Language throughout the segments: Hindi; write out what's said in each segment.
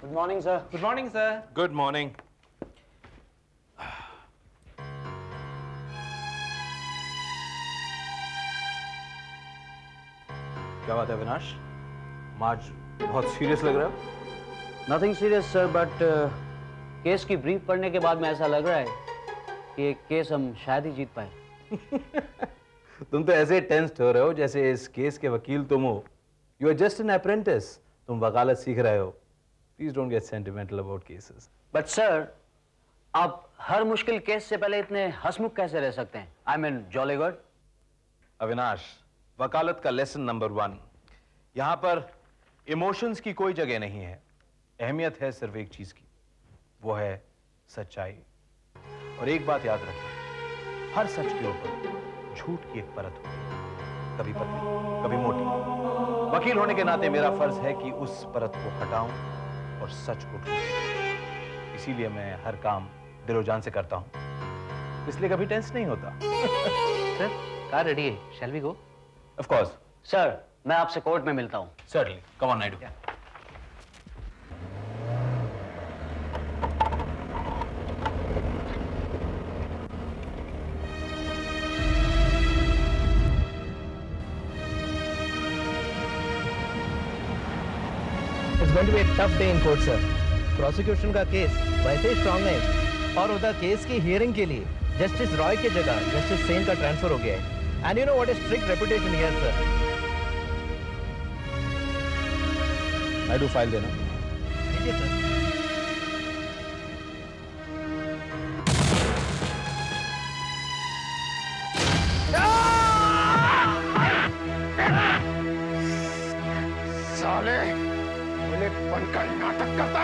Good morning, sir. Good morning, sir. Good morning. क्या बात है अविनाश? आज बहुत सीरियस लग रहा है। Nothing serious sir, but case की ब्रीफ पढ़ने के बाद में ऐसा लग रहा है कि ये केस हम शायद ही जीत पाए। तुम तो ऐसे टेंस्ड हो रहे हो जैसे इस केस के वकील तुम हो। You are just an apprentice, तुम वकालत सीख रहे हो। Please don't get sentimental about cases. But sir, आप हर मुश्किल केस से पहले इतने हंसमुख कैसे रह सकते हैं? I mean jolly good. Avinash, वकालत का लेसन नंबर 1, यहाँ पर इमोशंस की कोई जगह नहीं है। अहमियत है सिर्फ एक चीज की, वो है सच्चाई। और एक बात याद रखिए, हर सच के ऊपर झूठ की एक परत होती है, कभी पतली कभी मोटी। वकील होने के नाते मेरा फर्ज है कि उस परत को हटाऊं और सच को ढूंढूं। इसीलिए मैं हर काम दिलो जान से करता हूं, इसलिए कभी टेंस नहीं होता। सर, कार रेडी है, shall we go? Of course. Sir, मैं आपसे कोर्ट में मिलता हूँ। Certainly. Come on, Naidu. Yeah. It's going to be a tough day in court, sir. Prosecution का केस वैसे ही strong है, और उधर केस की हियरिंग के लिए जस्टिस रॉय की जगह जस्टिस सेन का ट्रांसफर हो गया है। And you know what a strict reputation here, sir. I do file देना। ठीक है सर। साले, मैंने बनकर नाटक करता।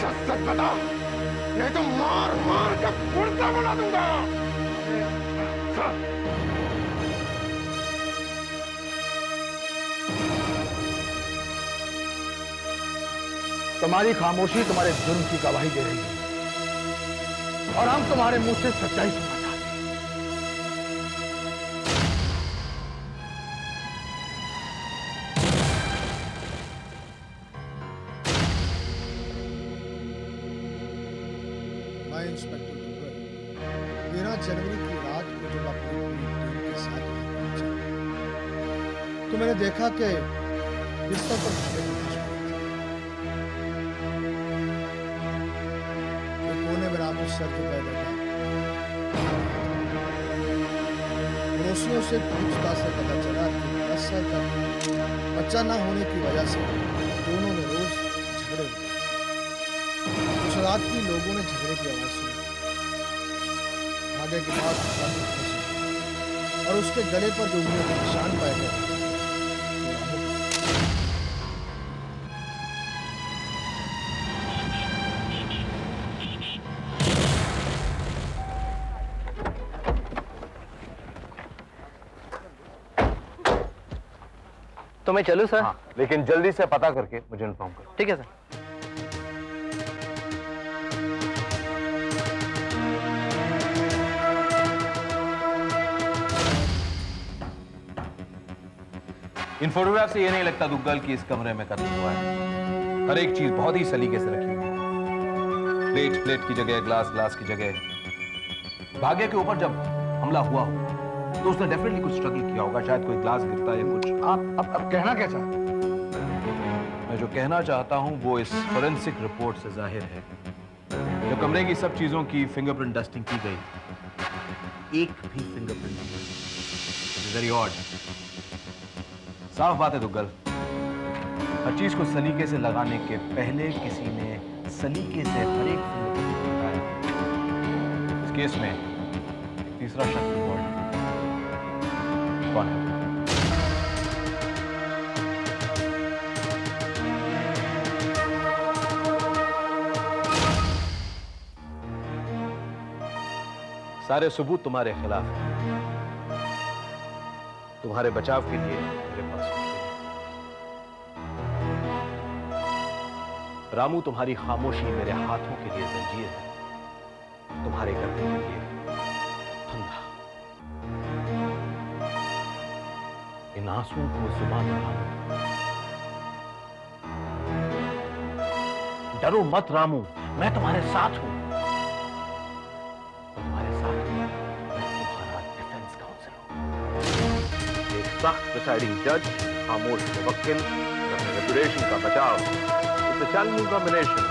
सच बता, नहीं तो मार मार कर पुर्ता बना दूँगा। तुम्हारी खामोशी तुम्हारे जुर्म की गवाही दे रही है, और हम तुम्हारे मुंह से सच्चाई सुनना चाहते हैं। मैं इंस्पेक्टर डुग्गल 13 जनवरी की रात को जब अपनी टीम के साथ पहुंचा तो मैंने देखा कि बिस्तर पर सर झुकाए बैठा। पड़ोसियों से पूछताछ से पता चला कि 10 साल तक बच्चा न होने की वजह से दोनों में रोज झगड़े हुए। उस रात भी लोगों ने झगड़े की आवाज सुनी। भाग्य के बाद और उसके गले पर जो उंगलियों के निशान पाए गए, तो मैं चलूं सर? हाँ, लेकिन जल्दी से पता करके मुझे इन्फॉर्म करो। ठीक है सर। इन फोटोग्राफ से ये नहीं लगता दुग्गल कि इस कमरे में कत्ल हुआ है। हर एक चीज बहुत ही सलीके से रखी हुई है। प्लेट प्लेट की जगह, ग्लास ग्लास की जगह। भाग्य के ऊपर जब हमला हुआ हो तो उसने डेफिनेटली कुछ स्ट्रगल किया होगा, शायद कोई ग्लास गिरता या कुछ। आप अब कहना क्या चाहते हैं? मैं जो कहना चाहता हूं वो इस फोरेंसिक रिपोर्ट से जाहिर है। जो कमरे की सब चीजों की फिंगरप्रिंट डस्टिंग की गई, एक भी फिंगरप्रिंट नहीं। Very odd. साफ बात है दुग्गल, हर चीज को सलीके से लगाने के पहले किसी ने सलीके से हर एक फिंगरप्रिंट लगाया। इस केस में तीसरा शख्स इन्वॉल्व है। सारे सबूत तुम्हारे खिलाफ हैं। तुम्हारे बचाव के लिए मेरे पास कुछ नहीं। रामू, तुम्हारी खामोशी मेरे हाथों के लिए जंजीर है, तुम्हारे गले के लिए फंदा। इन आंसुओं को जुबान लगाओ। डरो मत रामू, मैं तुम्हारे साथ हूं। तुम्हारे साथ मैं तुम्हारा डिफेंस काउंसिल हूं। एक सख्त डिसाइडिंग जज, खामोश वकील, अपने रेपुटेशन का बचाव, स्पेशल न्यू कॉम्बिनेशन,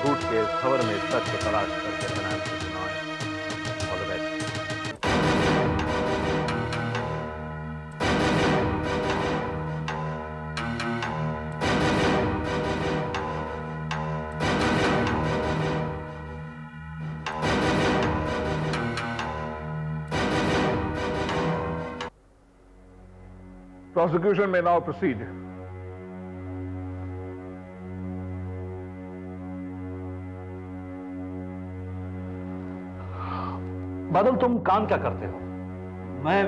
झूठ के खबर में सच को तलाश करके बनाए। Prosecution may now proceed. बादल, तुम काम क्या करते हो? मैं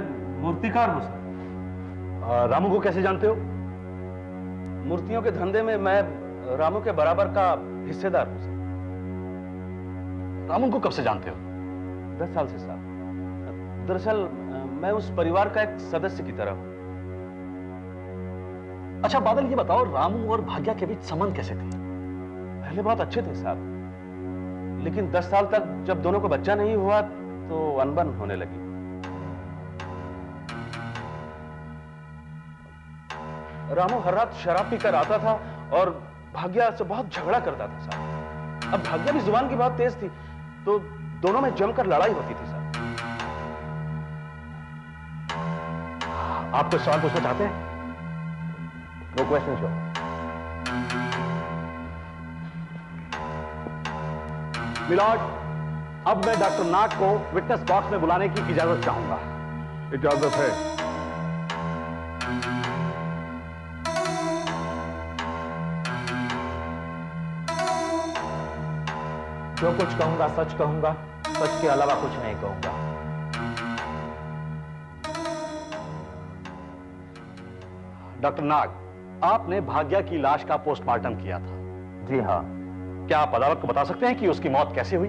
मूर्तिकार हूं सर। रामू को कैसे जानते हो? मूर्तियों के धंधे में मैं रामू के बराबर का हिस्सेदार हूं सर। रामू को कब से जानते हो? 10 साल से सर। दरअसल मैं उस परिवार का एक सदस्य की तरह हूं। अच्छा बादल, ये बताओ रामू और भाग्या के बीच संबंध कैसे थे? पहले बहुत अच्छे थे साहब, लेकिन 10 साल तक जब दोनों को बच्चा नहीं हुआ तो अनबन होने लगी। रामू हर रात शराब पीकर आता था और भाग्या से बहुत झगड़ा करता था साहब। अब भाग्या भी जुबान की बहुत तेज थी, तो दोनों में जमकर लड़ाई होती थी साहब। आप कुछ सवाल पूछना चाहते हैं? No questions, sir. मिलॉर्ड, अब मैं डॉक्टर नाग को विटनेस बॉक्स में बुलाने की इजाजत चाहूंगा। इजाजत है। जो कुछ कहूंगा सच कहूंगा, सच के अलावा कुछ नहीं कहूंगा। डॉक्टर नाग, आपने भाग्या की लाश का पोस्टमार्टम किया था। जी हाँ। क्या आप अदालत को बता सकते हैं कि उसकी मौत कैसे हुई?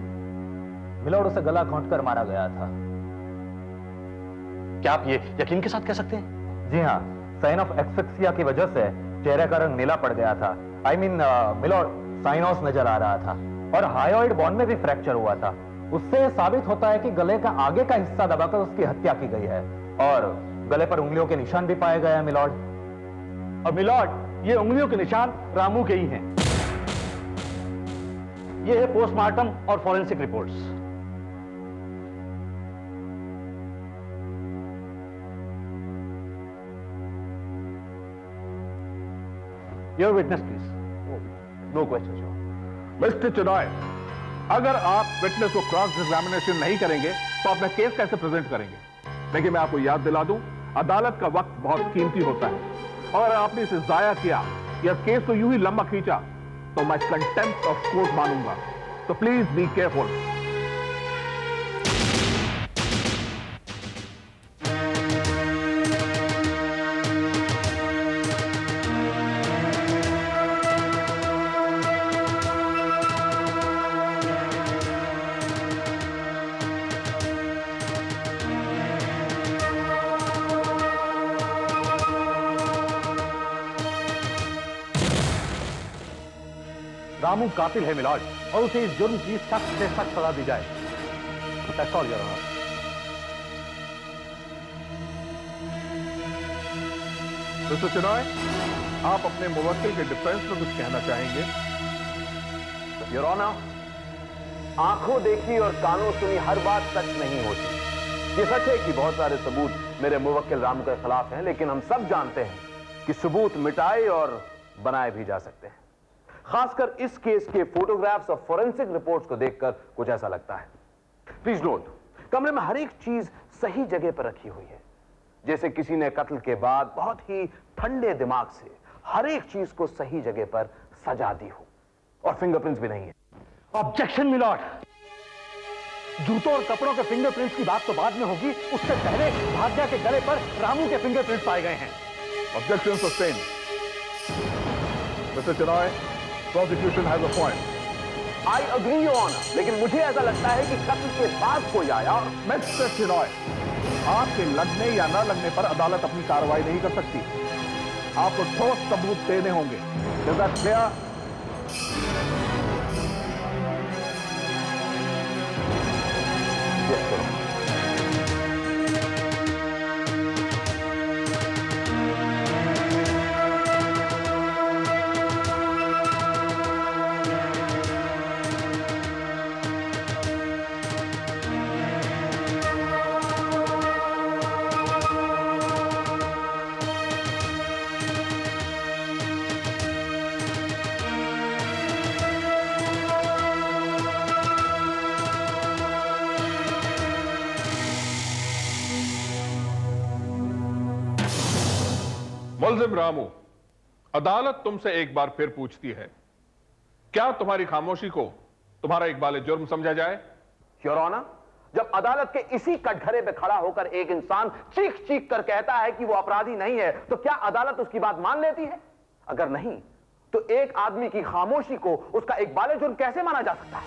मिलॉर्ड, उसे गला घोंटकर मारा गया था। क्या आप ये यकीन के साथ कह सकते हैं? जी हाँ, साइन ऑफ एक्सफिक्सिया की वजह से चेहरे का रंग नीला पड़ गया था। मिलॉर्ड, साइनोस नजर आ रहा था और हायोइड बॉन्ड में भी फ्रैक्चर हुआ था। उससे साबित होता है कि गले का आगे का हिस्सा दबाकर उसकी हत्या की गई है और गले पर उंगलियों के निशान भी पाए गए हैं मिलॉर्ड। और मिलॉर्ड, ये उंगलियों के निशान रामू के ही हैं। ये है पोस्टमार्टम और forensic reports. Your witness please. No question sir. Mister चिदॉय, अगर आप विटनेस को क्रॉस एग्जामिनेशन नहीं करेंगे तो अपना केस कैसे प्रेजेंट करेंगे? लेकिन मैं आपको याद दिला दूं, अदालत का वक्त बहुत कीमती होता है और आपने इसे जाया किया या केस तो यूं ही लंबा खींचा तो मैं कंटेम्प्ट ऑफ कोर्ट मानूंगा। तो प्लीज बी केयरफुल। रामू कातिल है मिलॉर्ड, और उसे इस जुर्म की सख्त से सख्त सजा दी जाए। That's all, Your Honor. Mister चिदॉय, आप अपने मुवक्किल के डिफेंस में कुछ कहना चाहेंगे? Your Honor, आंखों देखी और कानों सुनी हर बात सच नहीं होती। ये सच है कि बहुत सारे सबूत मेरे मुवक्किल रामू के खिलाफ हैं, लेकिन हम सब जानते हैं कि सबूत मिटाए और बनाए भी जा सकते हैं। खासकर इस केस के फोटोग्राफ्स और फोरेंसिक रिपोर्ट्स को देखकर कुछ ऐसा लगता है। प्लीज नोट, कमरे में हर एक चीज सही जगह पर रखी हुई है, जैसे किसी ने कत्ल के बाद बहुत ही ठंडे दिमाग से हर एक चीज को सही जगह पर सजा दी हो। और फिंगरप्रिंट्स भी नहीं है। ऑब्जेक्शन मिलॉर्ड, जूतों और कपड़ों के फिंगरप्रिंट्स की बात तो बाद में होगी, उससे पहले भाग्या के गले पर रामू के फिंगरप्रिंट्स पाए गए हैं। Objection sustain. Mister चिदॉय, Prosecution has a point. I agree, Your Honor. लेकिन मुझे ऐसा लगता है कि कत्ल के बाद कोई आया। मिस्टर चिदॉय, आपके लगने या न लगने पर अदालत अपनी कार्रवाई नहीं कर सकती। आपको ठोस सबूत देने होंगे। Is that clear? रामू, अदालत तुमसे एक बार फिर पूछती है, क्या तुम्हारी खामोशी को तुम्हारा इकबाल जुर्म समझा जाए? योर ऑनर, जब अदालत के इसी कटघरे पे खड़ा होकर एक इंसान चीख चीख कर कहता है कि वो अपराधी नहीं है, तो क्या अदालत उसकी बात मान लेती है? अगर नहीं, तो एक आदमी की खामोशी को उसका इकबाल जुर्म कैसे माना जा सकता है?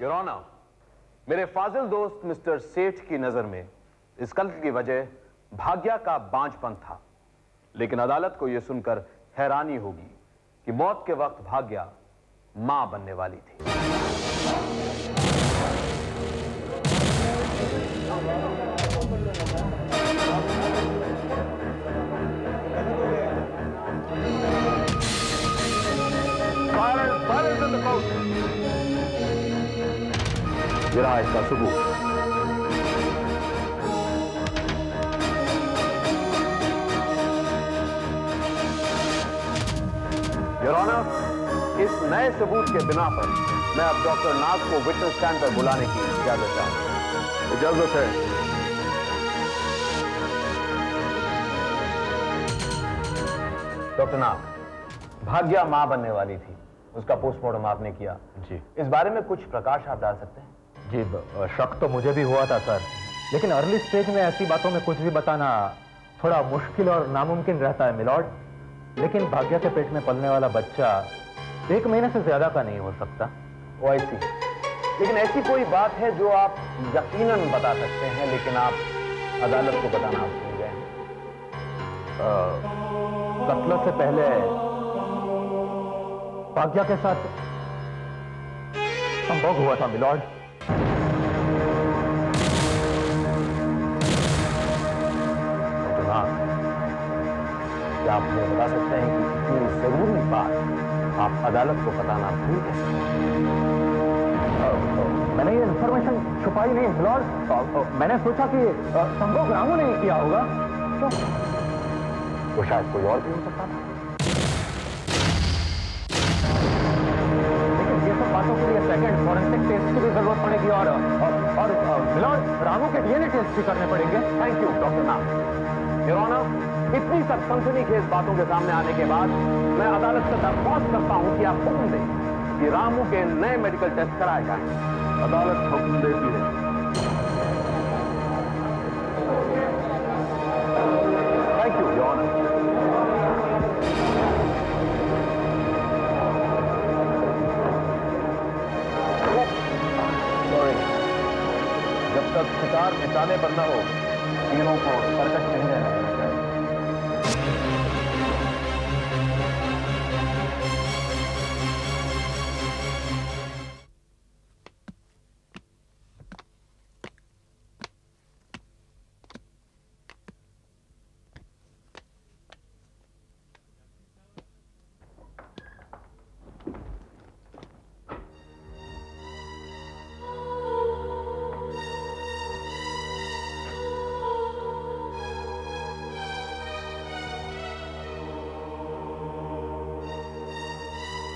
Your Honor, मेरे फाजिल दोस्त मिस्टर सेठ की नजर में इस कत्ल की वजह भाग्या का बांझपन था, लेकिन अदालत को यह सुनकर हैरानी होगी कि मौत के वक्त भाग्या मां बनने वाली थी। Silence, silence in the court. ये रहा इसका सबूत। योर ऑनर, इस नए सबूत के बिना पर मैं अब डॉक्टर नाथ को विटनेस स्टैंड पर बुलाने की इजाजत चाहूंगा। इजाजत है। डॉक्टर नाथ, भाग्या मां बनने वाली थी, उसका पोस्टमार्टम आपने किया जी, इस बारे में कुछ प्रकाश आप डाल सकते हैं? जी, शक तो मुझे भी हुआ था सर, लेकिन अर्ली स्टेज में ऐसी बातों में कुछ भी बताना थोड़ा मुश्किल और नामुमकिन रहता है मिलॉर्ड। लेकिन भाग्या के पेट में पलने वाला बच्चा 1 महीने से ज्यादा का नहीं हो सकता। वो ऐसी, लेकिन ऐसी कोई बात है जो आप यकीनन बता सकते हैं लेकिन आप अदालत को बताना भूल गए? कत्ल से पहले भाग्या के साथ संभोग हुआ था मिलॉर्ड। क्या आप मुझे बता सकते हैं कि इतनी जरूरी बात आप अदालत को बताना भूल गए? मैंने ये इंफॉर्मेशन छुपाई नहीं मिलॉर्ड, मैंने सोचा कि संभोग रामू ने किया होगा। तो वो शायद कोई और भी हो सकता था, लेकिन ये सब बातों के लिए सेकेंड फॉरेंसिक टेस्ट की भी जरूरत पड़ेगी और मिलॉर्ड रामू के डीएनए टेस्ट भी करने पड़ेंगे। Thank you doctor Nath. Your honour, इतनी सब सनसनीखेज बातों के सामने आने के बाद मैं अदालत से दरख्वास्त करता हूं कि आप हुक्म दें कि रामू के नए मेडिकल टेस्ट कराए जाए। अदालत हुक्म देती है। Thank you your honour. जब तक शिकार निशाने पर न हो, तीनों को सरकट नहीं रहना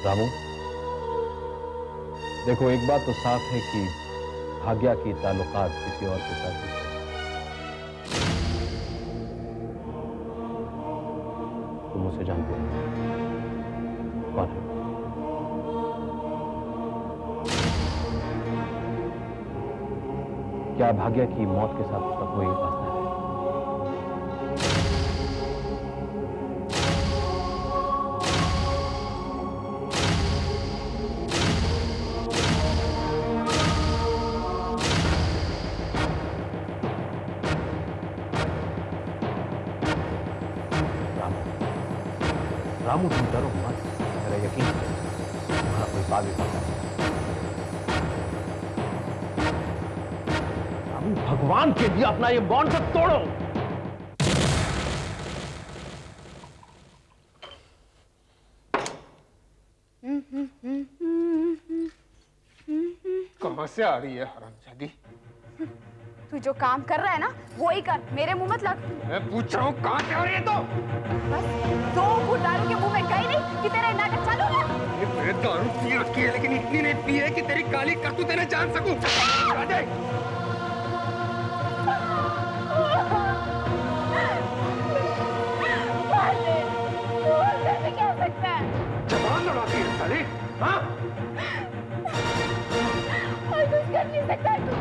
रामू, देखो एक बात तो साफ है कि भाग्या की ताल्लुकात किसी और के साथ है। तुम उसे जानते हो, कौन है? क्या भाग्या की मौत के साथ उसका कोई वास्ता है? रामू तुम डरो मत, मेरा यकीन तुम्हारा कोई बात नहीं। रामू भगवान के लिए अपना ये बॉन्ड सब तोड़ो। कहां से आ रही है हरामजादी? तू जो काम कर रहा है ना वो ही कर, मेरे मुंह मत लग। मैं पूछ रहा हूँ कहाँ से हो रही है तो? बस दो घूंट दारू के मुंह में गई नहीं कि तेरे नाटक चालू है। मैंने दारू पी रखी है लेकिन इतनी नहीं पी है कि तेरी काली करतूत तेरे जान सकूं। जवान लड़ाती है साली, हाँ? और कुछ कर नहीं सकता तू।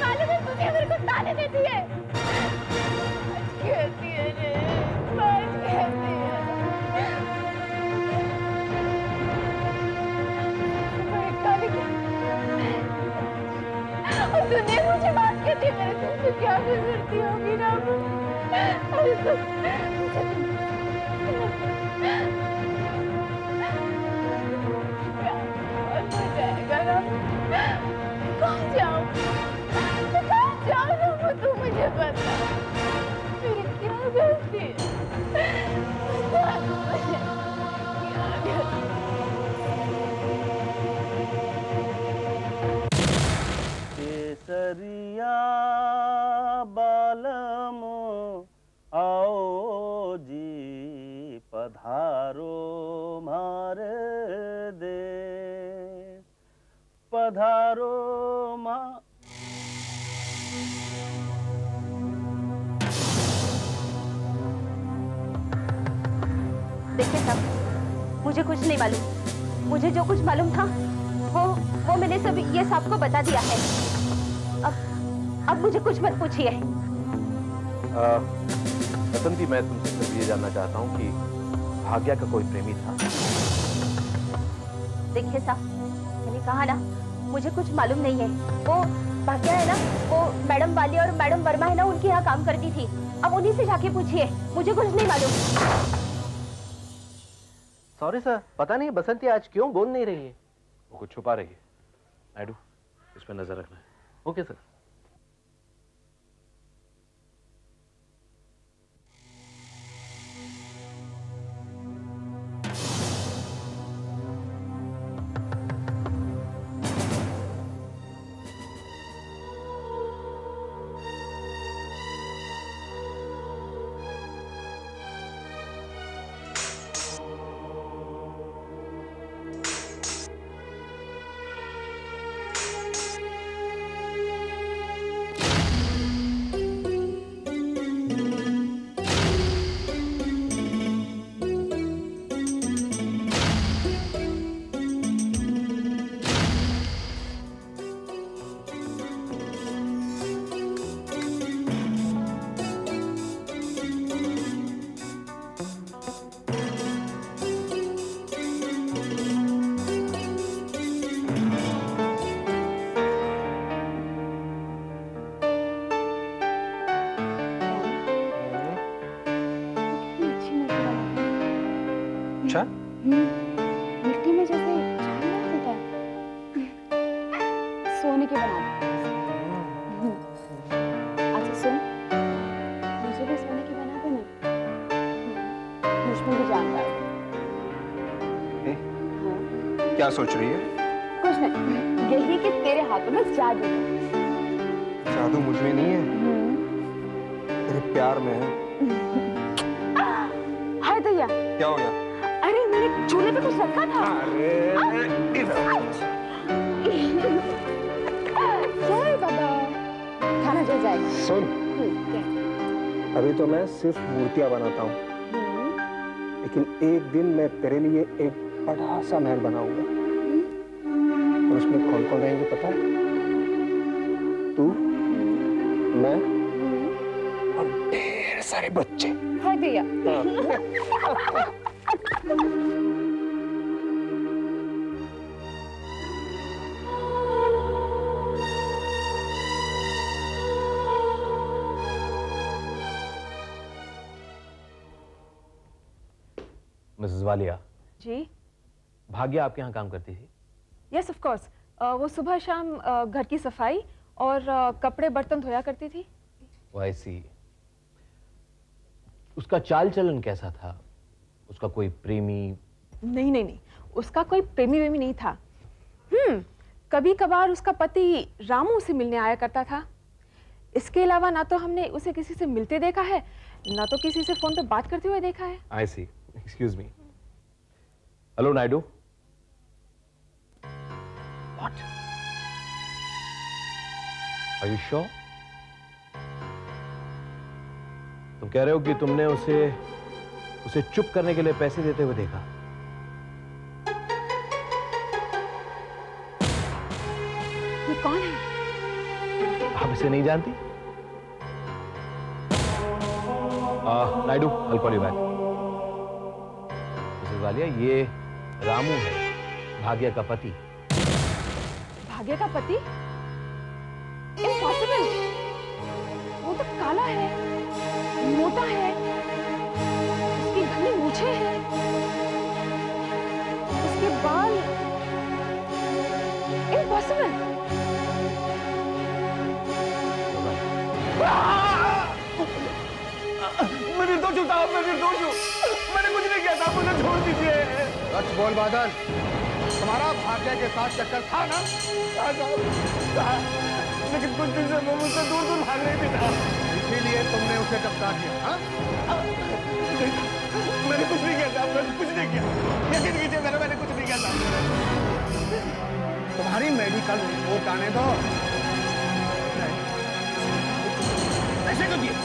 काले में तुझे मेरे को ताने देती है। कहती है रे, बात कहती है। मेरी काली और तूने मुझे बात कहती है, मेरे तुमसे क्या गुजरती होगी ना? अरे केसरिया बालम आओ जी पधारो मारे दे पधारो मा। देखिए सब, मुझे कुछ नहीं मालूम। मुझे जो कुछ मालूम था वो मैंने सब ये सबको बता दिया है। अब मुझे कुछ मत पूछिए। बसंती, मैं तुमसे सिर्फ ये जानना चाहता हूँ कि भाग्या का कोई प्रेमी था? देखिए साहब, मैंने कहा ना मुझे कुछ मालूम नहीं है। वो भाग्या है ना, वो मैडम वालिया और मैडम वर्मा है ना, उनके यहाँ काम करती थी। अब उन्हीं से जाके पूछिए, मुझे कुछ नहीं मालूम। सॉरी सर, पता नहीं बसंती आज क्यों बोल नहीं रही है। वो कुछ छुपा रही है। नायडू, इस पर नजर रखना है। Okay sir. मिट्टी में जैसे होता है, सोने के बना। अच्छा सुन, मुझे भी सोने के बना देना, मुझमें भी जान डाल। क्या सोच रही है? कुछ नहीं, यही कि तेरे हाथों में जादू। जादू मुझ में नहीं है, तेरे प्यार में है। हाय दैया, क्या हो गया? अरे मेरे चूल्हे पे कुछ रखा था। अरे जय बाबा, खाना जल जाएगा। सुन, अभी तो मैं सिर्फ मूर्तियां बनाता हूँ, लेकिन एक दिन मैं तेरे लिए एक बड़ा सा महल बनाऊंगा। और उसमें कौन कौन रहेंगे पता है? तू, मैं और ढेर सारे बच्चे। हाय भैया। मिसेस वालिया जी, भाग्या आपके यहाँ काम करती थी? यस ऑफ कोर्स, वो सुबह शाम घर की सफाई और कपड़े बर्तन धोया करती थी। आई सी। उसका चाल चलन कैसा था? उसका कोई प्रेमी? नहीं नहीं नहीं, उसका कोई प्रेमी वेमी नहीं था। कभी कभार उसका पति रामू से मिलने आया करता था। इसके अलावा ना तो हमने उसे किसी से मिलते देखा है, ना तो किसी से फोन पे बात करते हुए देखा है। I see, excuse me. Hello Naidu. What? Are you sure? तुम कह रहे हो कि तुमने उसे चुप करने के लिए पैसे देते हुए देखा? ये कौन है? आप इसे नहीं जानती? Naidu, I will call you back. Missus Walia, ये रामू है, भाग्या का पति। भाग्या का पति? इम्पॉसिबल। वो तो काला है, मोटा है, उसकी घनी मूंछें हैं, उसके बाल। इम्पॉसिबल। मैं निर्दोष हूँ साहब, मैं निर्दोष हूँ, मैंने कुछ नहीं किया था, मुझे छोड़ दीजिए। सच बोल बादल, तुम्हारा भाग्य के साथ चक्कर था ना? लेकिन कुछ दिन से वो मुझसे दूर दूर भाग रही थी ना, इसीलिए तुमने उसे टपका दिया? हाँ, मैंने कुछ नहीं किया था, मैंने कुछ नहीं किया, यकीन कीजिए मेरा, मैंने कुछ नहीं किया था। तुम्हारी मेडिकल रिपोर्ट आने दो। ऐसे क्यों किया?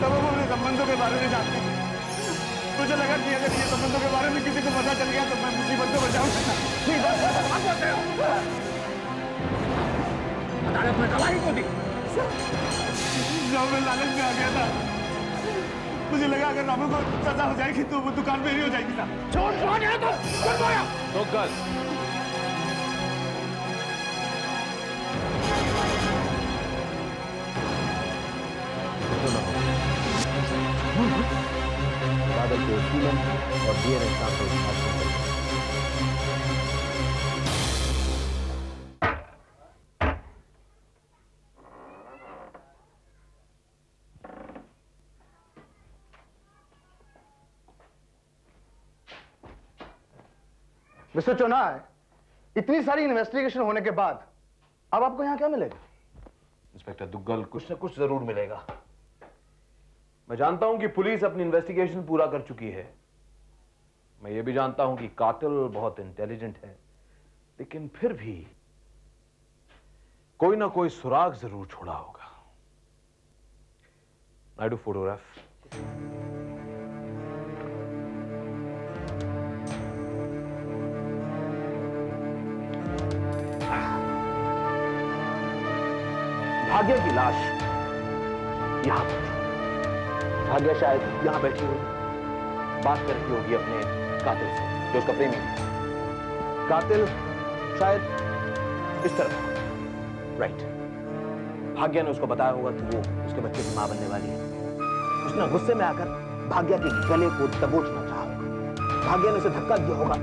तब हम अपने संबंधों के बारे में जानते हैं। मुझे लगा कि अगर ये संबंधों के बारे में किसी को पता चल गया तो मैं मुसीबत में बचाऊँ। ठीक है, आप बताओ। अदालत में गवाही को दी। जब मैं लालच में आ गया था, मुझे लगा अगर रामू को सजा हो जाएगी तो वो दुकान मेरी हो जाएगी ना। छोड़ छोड़ यार, तो छोड़ दो यार। तो गल। बादल के सीलन और डीएनए मिस्टर चोनाय, इतनी सारी इन्वेस्टिगेशन होने के बाद अब आपको यहां क्या मिलेगा? इंस्पेक्टर दुग्गल, कुछ न कुछ जरूर मिलेगा। मैं जानता हूं कि पुलिस अपनी इन्वेस्टिगेशन पूरा कर चुकी है। मैं ये भी जानता हूं कि कातिल बहुत इंटेलिजेंट है, लेकिन फिर भी कोई ना कोई सुराग जरूर छोड़ा होगा। नायडू, फोटोग्राफ। भाग्य की लाश यहां पर, भाग्या शायद यहाँ बैठी हुई बात कर रही होगी अपने कातिल से, जो उसका प्रेमी है। कातिल शायद इस तरफ, राइट। भाग्या ने उसको बताया होगा कि वो उसके बच्चे की मां बनने वाली है। उसने गुस्से में आकर भाग्या के गले को दबोचना चाहा होगा। भाग्या ने उसे धक्का दिया होगा।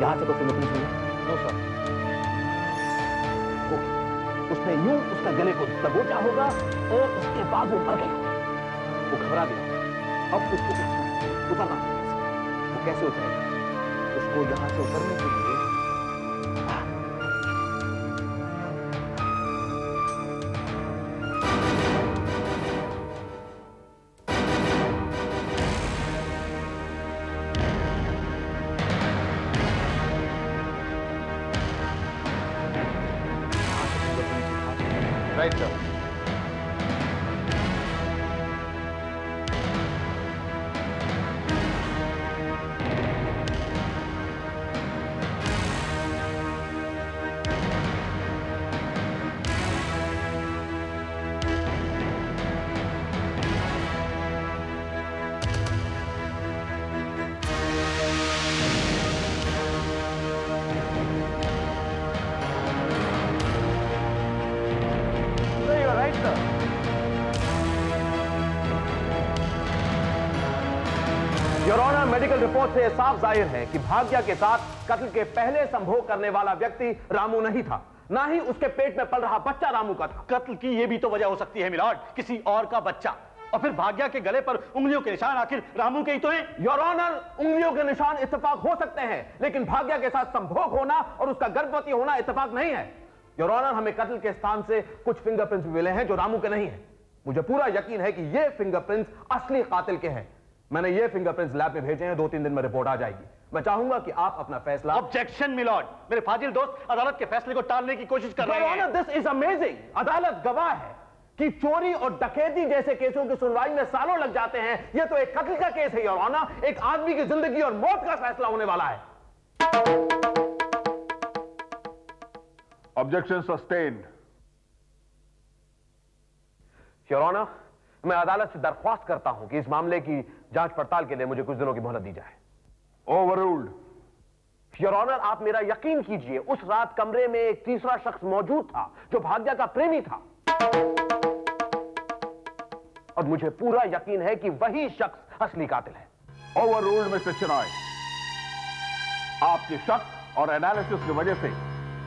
यहाँ से कोई नौकरी सुनिए, उसने यूं उसका गले को दबोचा होगा और उसके बाद वो मर गई। वो घबरा गया। अब उसको उतरना है। वो कैसे उतरेगा? उसको यहां से उतरने के लिए तमाम मेडिकल रिपोर्ट से साफ जाहिर है कि भाग्या के साथ कत्ल के पहले संभोग करने वाला व्यक्ति रामू नहीं था, ना ही उसके पेट में पल रहा बच्चा रामू का था। कत्ल की यह भी तो वजह हो सकती है मिलॉर्ड, किसी और का बच्चा। और फिर भाग्या के गले पर उंगलियों के निशान आखिर रामू के ही तो हैं। योर ऑनर, उंगलियों के निशान इत्तेफाक हो सकते हैं, लेकिन भाग्या के साथ संभोग होना और उसका गर्भवती होना इत्तेफाक नहीं है। योर ऑनर, हमें कत्ल के स्थान से कुछ फिंगरप्रिंट्स मिले हैं जो रामू के नहीं है। मुझे पूरा यकीन है कि ये फिंगरप्रिंट्स असली कातिल के हैं। मैंने ये फिंगरप्रिंट्स लैब में भेजे हैं, 2-3 दिन में रिपोर्ट आ जाएगी। मैं चाहूंगा कि आप अपना फैसला। ऑब्जेक्शन मिलॉर्ड, मेरे फाजिल दोस्त अदालत के फैसले को टालने की कोशिश कर रहे हैं। This is amazing. अदालत गवाह है कि चोरी और डकैती जैसे केसों की सुनवाई में सालों लग जाते हैं, यह तो एक कत्ल का केस है योर ऑनर, एक आदमी की जिंदगी और मौत का फैसला होने वाला है। Objection sustained. योर ऑनर, मैं अदालत से दरख्वास्त करता हूं कि इस मामले की जांच पड़ताल के लिए मुझे कुछ दिनों की मोहलत दी जाए। ओवररूल्ड। योर ऑनर, आप मेरा यकीन कीजिए, उस रात कमरे में एक तीसरा शख्स मौजूद था जो भाग्या का प्रेमी था, और मुझे पूरा यकीन है कि वही शख्स असली कातिल है। Overruled mister Chinoy. आपके शक और एनालिसिस की वजह से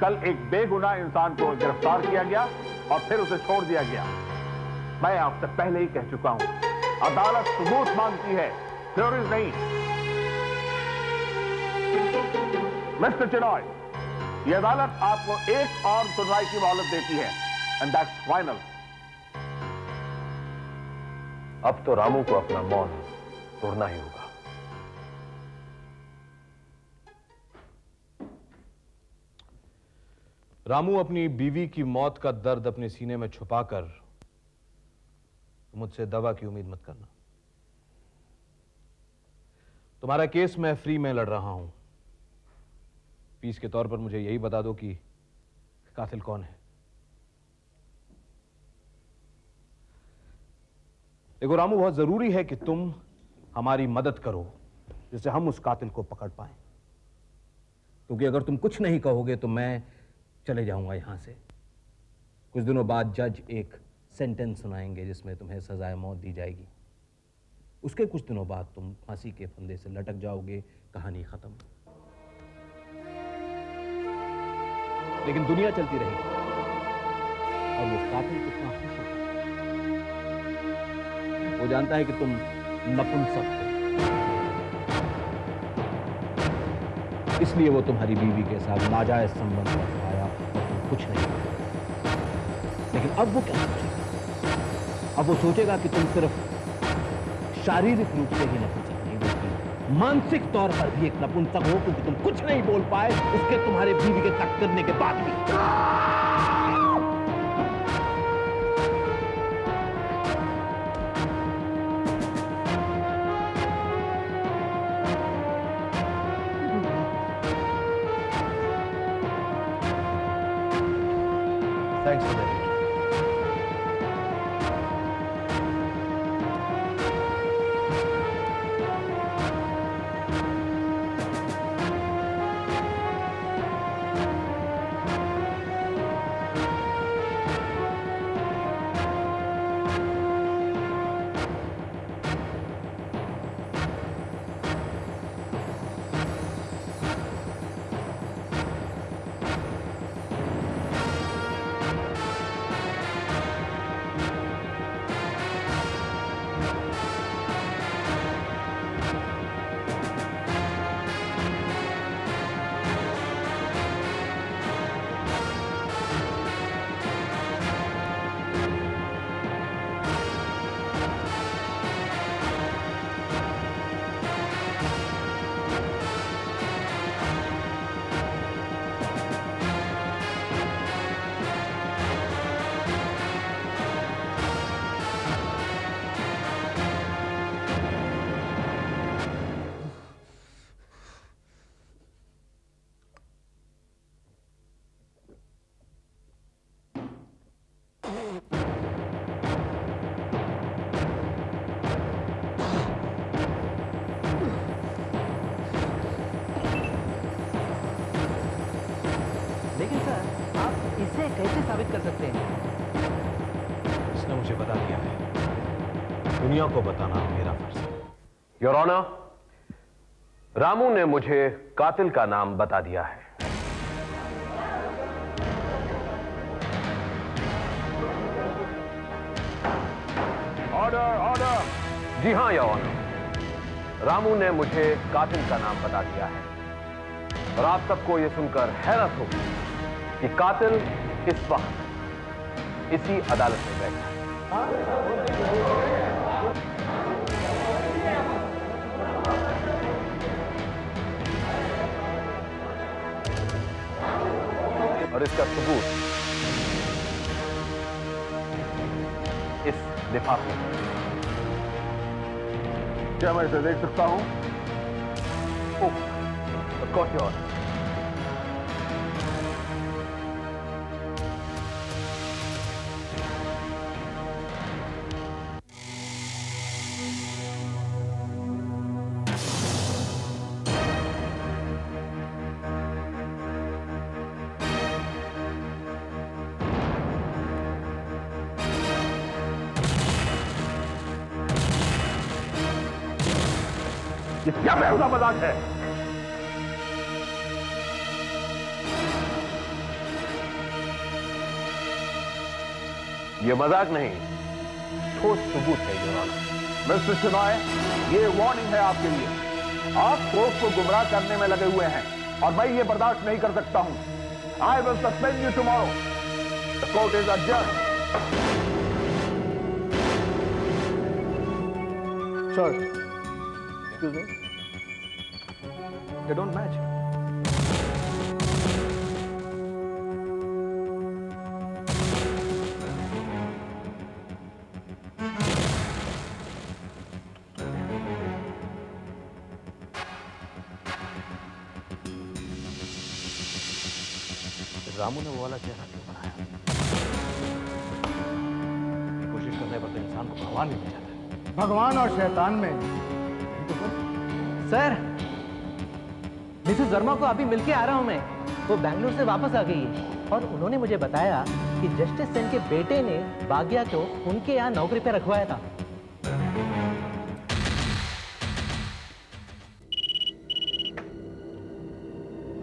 कल एक बेगुनाह इंसान को गिरफ्तार किया गया और फिर उसे छोड़ दिया गया। मैं आपसे पहले ही कह चुका हूं, अदालत सबूत मांगती है, थ्योरीज नहीं। मिस्टर चिनॉय, ये अदालत आपको एक और सुनवाई की मोहलत देती है, एंड दैट्स फाइनल। अब तो रामू को अपना मौन तोड़ना ही होगा। रामू अपनी बीवी की मौत का दर्द अपने सीने में छुपाकर, मुझसे दवा की उम्मीद मत करना। तुम्हारा केस मैं फ्री में लड़ रहा हूं। पीस के तौर पर मुझे यही बता दो कि कातिल कौन है। देखो रामू, बहुत जरूरी है कि तुम हमारी मदद करो जिससे हम उस कातिल को पकड़ पाए, क्योंकि अगर तुम कुछ नहीं कहोगे तो मैं चले जाऊंगा यहां से। कुछ दिनों बाद जज एक सेंटेंस सुनाएंगे जिसमें तुम्हें सजाए मौत दी जाएगी। उसके कुछ दिनों बाद तुम फांसी के फंदे से लटक जाओगे, कहानी खत्म। लेकिन दुनिया चलती रहेगी और वो कातिल कितना खुश है, वो जानता है कि तुम नपुंसक हो, इसलिए वो तुम्हारी बीवी के साथ नाजायज संबंध रखवाया और तुम कुछ नहीं किया। लेकिन अब वो क्या सोचेगा? अब वो सोचेगा कि तुम सिर्फ शारीरिक रूप से ही नपुंसक नहीं बल्कि मानसिक तौर पर भी एक नपुंसक हो, क्योंकि तुम कुछ नहीं बोल पाए उसके तुम्हारे बीवी के कत्ल करने के बाद भी। Thanks for that. को बताना मेरा फर्ज है। योर ऑनर, रामू ने मुझे कातिल का नाम बता दिया है। Order order. जी हां योर ऑनर, रामू ने मुझे कातिल का नाम बता दिया है और आप सबको यह सुनकर हैरत होगी कि कातिल इस वक्त इसी अदालत में बैठा है। और इसका सबूत इस लिफाफे में। क्या मैं इसे देख सकता हूं? Oh, of course your honour. क्या बेहुदा मजाक है? ये मजाक नहीं, ठोस सबूत है ये वाला। मिस्टर चिदंबरम, ये वार्निंग है आपके लिए। आप कोर्ट को गुमराह करने में लगे हुए हैं और मैं ये बर्दाश्त नहीं कर सकता हूं। I will suspend you tomorrow. The court is adjourn. Sir, excuse me. They don't match. Ramu ने वो वाला चेहरा क्यों बनाया? कोशिश करने पर तो इंसान को भगवान ही मिल जाता है। भगवान और शैतान में। सर, मिसेस वर्मा को अभी मिलके आ रहा हूं मैं। वो बेंगलुरु से वापस आ गई है और उन्होंने मुझे बताया कि जस्टिस सेन के बेटे ने भाग्या को उनके यहाँ नौकरी पे रखवाया था।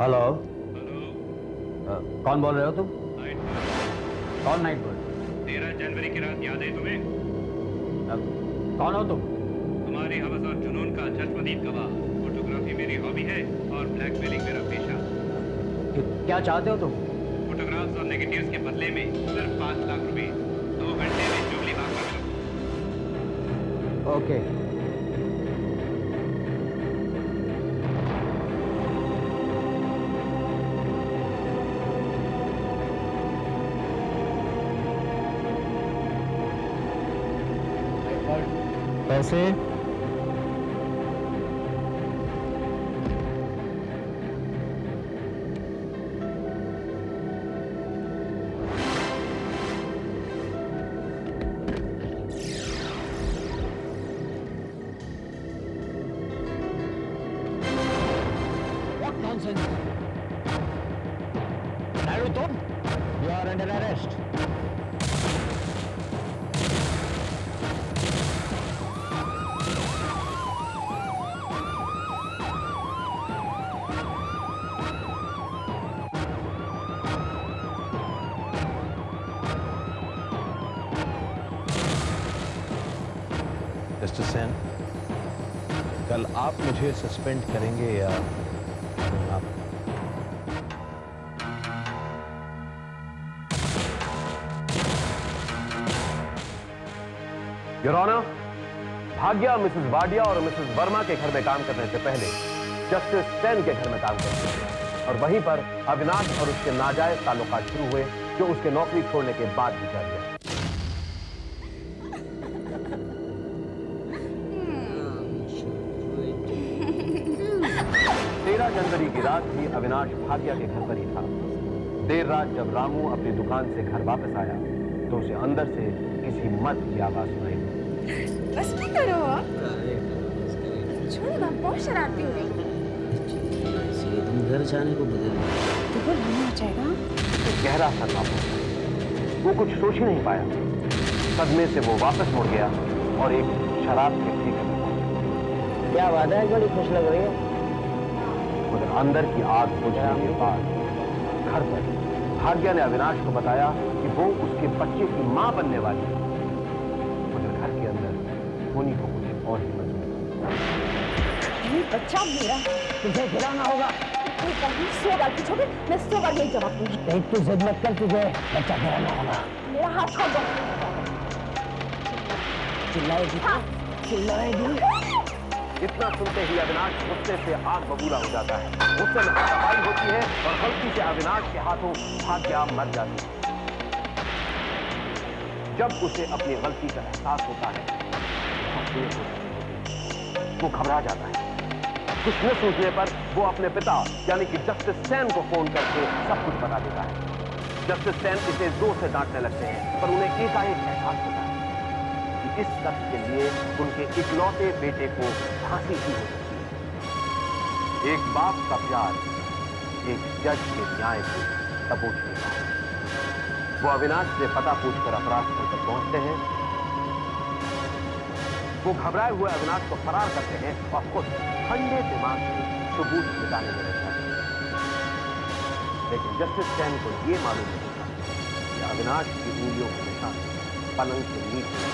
हेलो, कौन बोल रहे हो तुम? कौन नाइट बोल? 13 जनवरी की रात याद है तुम्हें? कौन हो तुम? हमारी हवस और जुनून का चश्मदीद गवाह। फोटोग्राफी मेरी हॉबी है और ब्लैकमेलिंग मेरा पेशा। क्या चाहते हो तुम? फोटोग्राफ्स और नेगेटिव्स के बदले में सिर्फ 5 लाख रुपए 2 घंटे में जुबली बाग में मिला। ओके, पैसे Sen, कल आप मुझे सस्पेंड करेंगे या आप? Your honour, Bhagya Mrs Wadia और मिसेस वर्मा के घर में काम करने से पहले जस्टिस सेन के घर में काम करती थी और वहीं पर अविनाश और उसके नाजायज ताल्लुकात शुरू हुए जो उसके नौकरी छोड़ने के बाद भी जारी है। रात भी अविनाश भाग्या के घर पर ही था। देर रात जब रामू अपनी दुकान से घर वापस आया तो उसे अंदर से किसी मर्द की आवाज सुनाई। बस क्या करो आप? छोड़ो ना, बहुत शरारती हो रही हो। इसलिए तुम घर जाने को बदल तो फिर हमें बचाएगा? गहरा था रामू, वो कुछ सोच ही नहीं पाया। सदमे से वो वापस मुड़ गया और एक शराब के पीकर। क्या वादा है, बड़ी खुश लग रही है। खुद अंदर की आग बुझने के बाद घर पर भाग्या ने अविनाश को बताया कि वो उसके बच्चे की मां बनने वाली है, मगर घर के अंदर होनी को कुछ और ही मजबूर। बच्चा मेरा, तुझे गिराना होगा। छोटे मैं सो बार नहीं जवाब दूंगी। नहीं तू जिद मत कर, तुझे बच्चा गिराना होगा। मेरा हाथ छोड़ दो। चिल्लाएगी चिल्लाएगी। इतना सुनते ही अविनाश गुस्से से आग बबूला हो जाता है। गुस्से में हाथापाई होती है और गलती से अविनाश के हाथों भाग्या मर जाती है। जब उसे अपनी गलती का एहसास होता है वो घबरा जाता है। कुछ न सोचने पर वो अपने पिता यानी कि जस्टिस सेन को फोन करके सब कुछ बता देता है। जस्टिस सेन इसे जोर से डांटने लगते हैं, पर उन्हें एकाएक एहसास होता है इस शख्स के लिए उनके इकलौते बेटे को फांसी की हो सकती है। एक बाप का प्यार एक जज के न्याय को सबूत देता है। वो अविनाश से पता पूछकर अपराध स्थल तक पहुंचते हैं। वो घबराए हुए अविनाश को फरार करते हैं और खुद ठंडे दिमाग से सबूत जुटाने में रहता है। लेकिन जस्टिस सेन को यह मालूम नहीं होता कि अविनाश की उंगलियों के निशान पलंग के नीचे।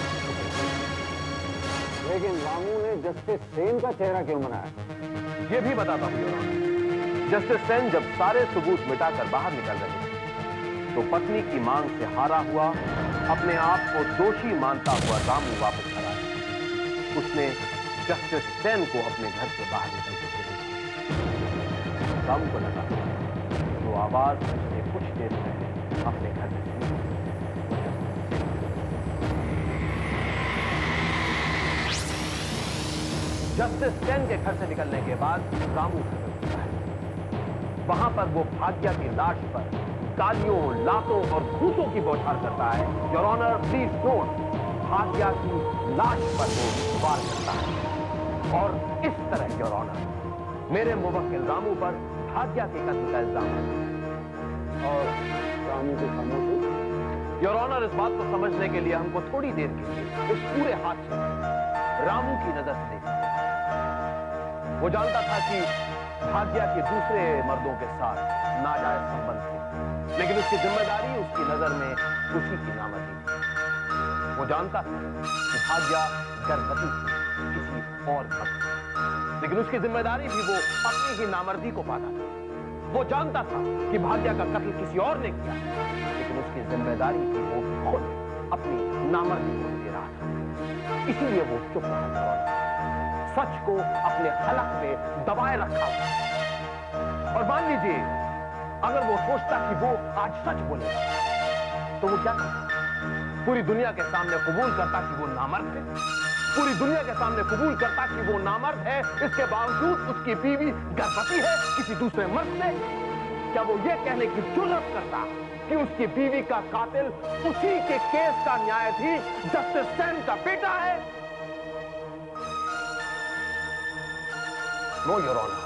लेकिन रामू ने जस्टिस सेन का चेहरा क्यों बनाया, ये भी बताता हूं। जस्टिस सेन जब सारे सबूत मिटाकर बाहर निकल रहे थे तो पत्नी की मांग से हारा हुआ, अपने आप को दोषी मानता हुआ रामू वापस खड़ा। उसने जस्टिस सेन को अपने घर से बाहर निकलते देखा। रामू को लगा तो आवाज उसने कुछ देर पहले अपने घर में जस्टिस सेन के घर से निकलने के बाद रामू घर पहुंचता है। वहां पर वो भाग्या की लाश पर गालियों, लातों और घूसों की बौछार करता है। Your honour please note, Bhagya की लाश पर वो वार करता है और इस तरह योर ऑनर मेरे मुवक्किल रामू पर भाग्या के कत्ल का इल्जाम है। और रामू के खामोशी। योर ऑनर, इस बात को समझने के लिए हमको थोड़ी देर के लिए इस पूरे हादसे रामू की नजर से देखा। वो जानता था कि भाग्या के दूसरे मर्दों के साथ नाजायज संबंध थे, लेकिन उसकी जिम्मेदारी उसकी नजर में उसी की नामर्दी। वो जानता था कि भाग्या गर्भवती थी किसी और पत्नी, लेकिन उसकी जिम्मेदारी भी वो पत्नी की नामर्दी को पाता था। वो जानता था कि भाग्या का कत्ल किसी और ने किया, लेकिन उसकी जिम्मेदारी थी वो खुद अपनी नामर्दी को दे रहा था। इसीलिए वो चुप रहा, सच को अपने हलक में दबाए रखा। और मान लीजिए अगर वो सोचता कि वो आज सच बोलेगा तो वो क्या करता? पूरी दुनिया के सामने कबूल करता कि वो नामर्द है। पूरी दुनिया के सामने कबूल करता कि वो नामर्द है, इसके बावजूद उसकी बीवी गर्भवती है किसी दूसरे मर्द से। क्या वो ये कहने की जरूरत करता कि उसकी बीवी का कातिल उसी के केस का न्यायाधीश जस्टिस सेन का बेटा है? नो योर ऑनर,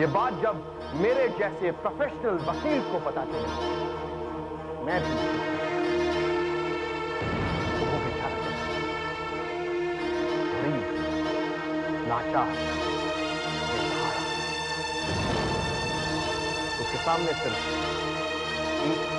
ये बात जब मेरे जैसे प्रोफेशनल वकील को पता चली, मैं भी लोगों के साथ गरीब, लाचार, उसके सामने सिर्फ